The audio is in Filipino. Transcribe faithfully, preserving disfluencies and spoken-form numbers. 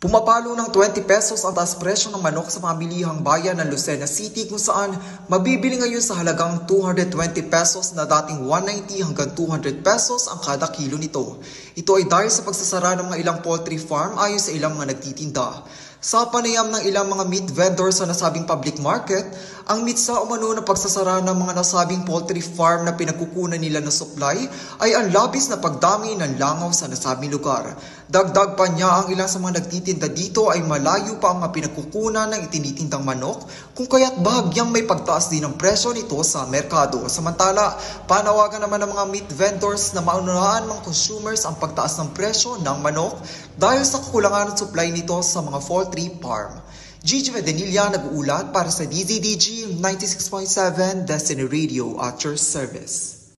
Pumapalo ng twenty pesos ang taas presyo ng manok sa mga milihang bayan ng Lucena City kung saan mabibili ngayon sa halagang two hundred twenty pesos na dating one ninety hanggang two hundred pesos ang kada kilo nito. Ito ay dahil sa pagsasara ng mga ilang poultry farm ayon sa ilang mga nagtitinda. Sa panayam ng ilang mga meat vendors sa nasabing public market, ang mitsa umano na pagsasara ng mga nasabing poultry farm na pinagkukunan nila ng supply ay ang labis na pagdami ng langaw sa nasabing lugar. Dagdag pa niya ang ilang sa mga nagtitinda dito ay malayo pa ang mga pinagkukunan ng itinitindang manok kung kaya't bahagyang may pagtaas din ang presyo nito sa merkado. Samantala, panawagan naman ng mga meat vendors na maunawaan mga consumers ang pagtaas ng presyo ng manok dahil sa kakulangan ng supply nito sa mga poultry farm. Gigi Medanilia nag-uulat para sa D Z D G ninety-six point seven Destiny Radio at your service.